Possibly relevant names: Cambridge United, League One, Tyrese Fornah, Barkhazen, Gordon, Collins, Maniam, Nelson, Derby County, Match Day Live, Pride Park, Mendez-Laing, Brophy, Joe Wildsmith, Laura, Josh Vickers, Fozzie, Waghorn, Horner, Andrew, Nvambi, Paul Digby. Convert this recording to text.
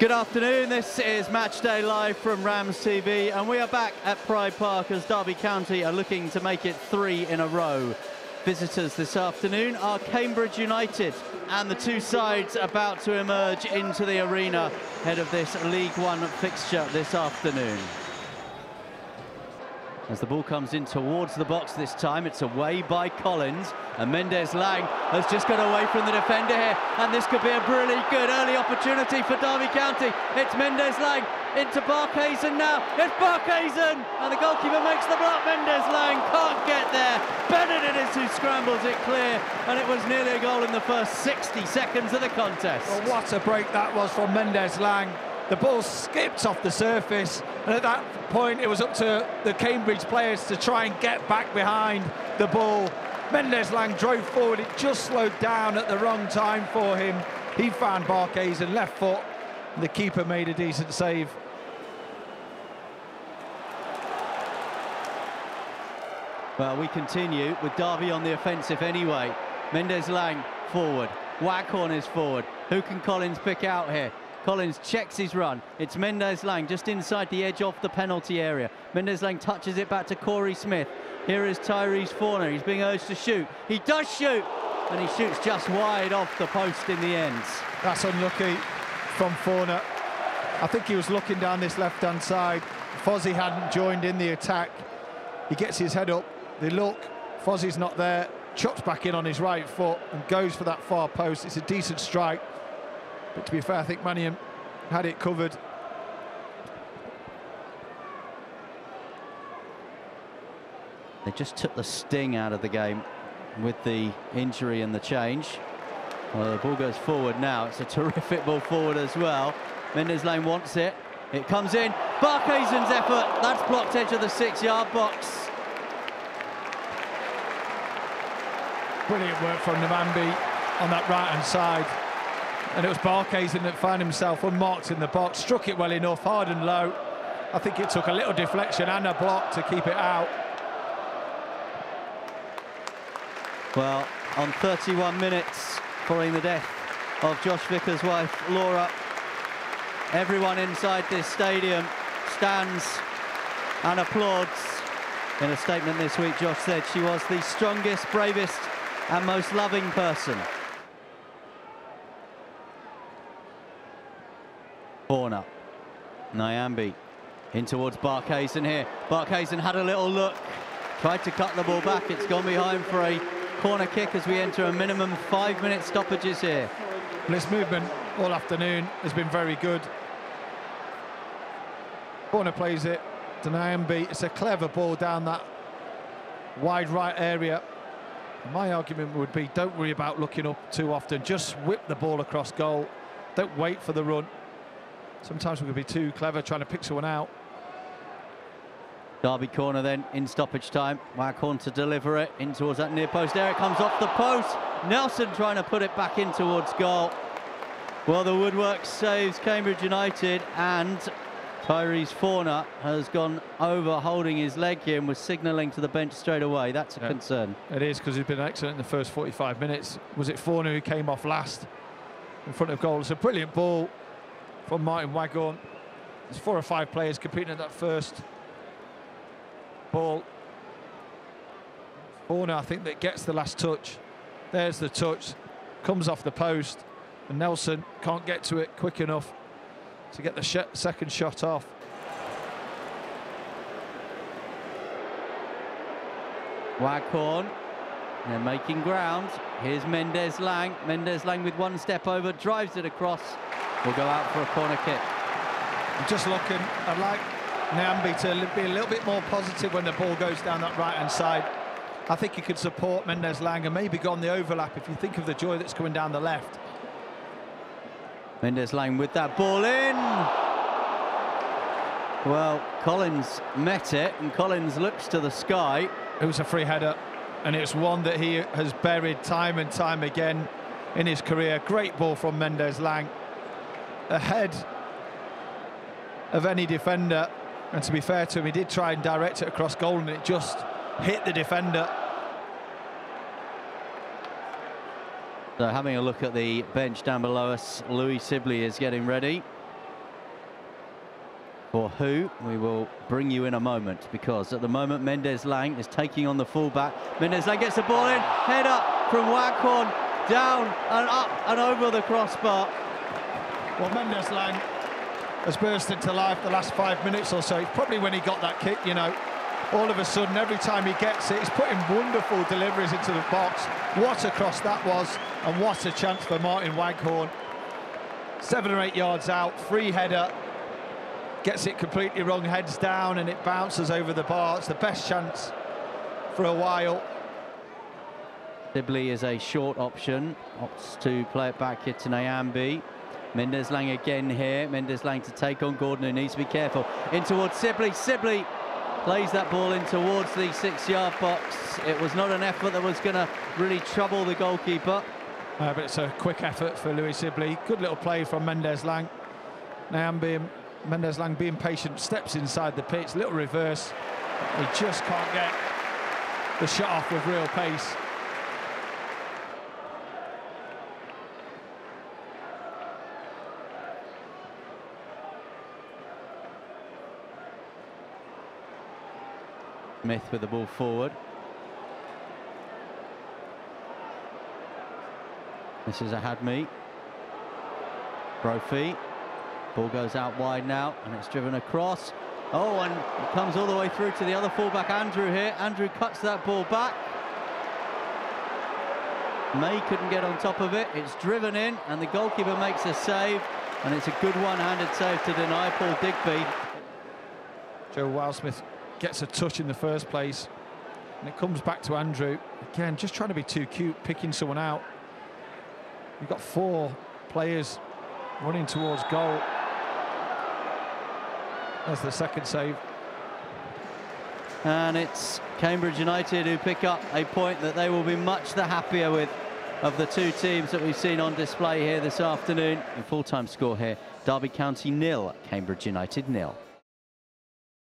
Good afternoon, this is Match Day Live from Rams TV, and we are back at Pride Park as Derby County are looking to make it 3 in a row. Visitors this afternoon are Cambridge United, and the two sides about to emerge into the arena ahead of this League One fixture this afternoon. As the ball comes in towards the box this time, it's away by Collins, and Mendez-Laing has just got away from the defender here, and this could be a really good early opportunity for Derby County. It's Mendez-Laing into Barkhazen now, it's Barkhazen, and the goalkeeper makes the block. Mendez-Laing can't get there, Bennett it is who scrambles it clear, and it was nearly a goal in the first 60 seconds of the contest. Well, what a break that was from Mendez-Laing. The ball skipped off the surface, and at that point it was up to the Cambridge players to try and get back behind the ball. Mendez-Laing drove forward, it just slowed down at the wrong time for him. He found Barkhazen left foot, and the keeper made a decent save. Well, we continue with Derby on the offensive anyway. Mendez-Laing forward, Waghorn is forward. Who can Collins pick out here? Collins checks his run, it's Mendez-Laing just inside the edge of the penalty area. Mendez-Laing touches it back to Corey Smith. Here is Tyrese Fornah, he's being urged to shoot. He does shoot, and he shoots just wide off the post in the end. That's unlucky from Fornah. I think he was looking down this left-hand side. Fozzie hadn't joined in the attack. He gets his head up, they look, Fozzie's not there, chops back in on his right foot and goes for that far post. It's a decent strike. But to be fair, I think Maniam had it covered. They just took the sting out of the game with the injury and the change. Well, the ball goes forward now. It's a terrific ball forward as well. Mendez-Laing wants it. It comes in. Barkhasen's effort. That's blocked edge of the 6-yard box. Brilliant work from Nvambi on that right-hand side. And it was Barkhazen that found himself unmarked in the box, struck it well enough, hard and low. I think it took a little deflection and a block to keep it out. Well, on 31 minutes following the death of Josh Vickers' wife, Laura, everyone inside this stadium stands and applauds. In a statement this week, Josh said she was the strongest, bravest and most loving person. Corner, Nvambi in towards Barkhazen here. Barkhazen had a little look, tried to cut the ball back. It's gone behind for a corner kick as we enter a minimum 5-minute stoppages here. This movement all afternoon has been very good. Corner plays it to Nvambi. It's a clever ball down that wide right area. My argument would be don't worry about looking up too often. Just whip the ball across goal. Don't wait for the run. Sometimes we could be too clever trying to pick someone out. Derby corner then in stoppage time. Waghorn to deliver it in towards that near post. There it comes off the post. Nelson trying to put it back in towards goal. Well, the woodwork saves Cambridge United, and Tyrese Fornah has gone over holding his leg here and was signalling to the bench straight away. That's a concern. It is, because he's been excellent in the first 45 minutes. Was it Fornah who came off last in front of goal? It's a brilliant ball from Martin Waghorn. There's 4 or 5 players competing at that first ball. Horner, I think, that gets the last touch. There's the touch, comes off the post, and Nelson can't get to it quick enough to get the second shot off. Waghorn, they're making ground. Here's Mendez-Laing. Mendez-Laing with one step over, drives it across. Will go out for a corner kick. I'm just looking. I'd like Nvambi to be a little bit more positive when the ball goes down that right-hand side. I think he could support Mendez-Laing and maybe go on the overlap if you think of the joy that's coming down the left. Mendez-Laing with that ball in. Well, Collins met it, and Collins looks to the sky. It was a free header, and it's one that he has buried time and time again in his career. Great ball from Mendez-Laing, ahead of any defender, and to be fair to him, he did try and direct it across goal, and it just hit the defender. So having a look at the bench down below us, Louis Sibley is getting ready. or who, we will bring you in a moment, because at the moment Mendez-Laing is taking on the fullback. Mendez-Laing gets the ball in, head up from Waghorn, down and up and over the crossbar. Well, Mendez-Laing has burst into life the last 5 minutes or so. Probably when he got that kick, you know, all of a sudden every time he gets it, he's putting wonderful deliveries into the box. What a cross that was, and what a chance for Martin Waghorn. 7 or 8 yards out, free header, gets it completely wrong, heads down, and it bounces over the bar. It's the best chance for a while. Sibley is a short option, opts to play it back here to Nvambi. Mendez-Laing again here, Mendez-Laing to take on Gordon, who needs to be careful. In towards Sibley, Sibley plays that ball in towards the 6 yard box. It was not an effort that was going to really trouble the goalkeeper. But it's a quick effort for Louis Sibley. Good little play from Mendez-Laing. Nvambi, Mendez-Laing being patient, steps inside the pitch, little reverse. He just can't get the shot off with real pace. Smith with the ball forward. This is a Hadmi. Brophy. Ball goes out wide now, and it's driven across. Oh, and it comes all the way through to the other fullback, Andrew here. Andrew cuts that ball back. May couldn't get on top of it. It's driven in, and the goalkeeper makes a save, and it's a good one-handed save to deny Paul Digby. Joe Wildsmith gets a touch in the first place, and it comes back to Andrew. Again, just trying to be too cute, picking someone out. You've got four players running towards goal. That's the second save. And it's Cambridge United who pick up a point that they will be much the happier with of the two teams that we've seen on display here this afternoon. In full-time score here, Derby County 0, Cambridge United 0.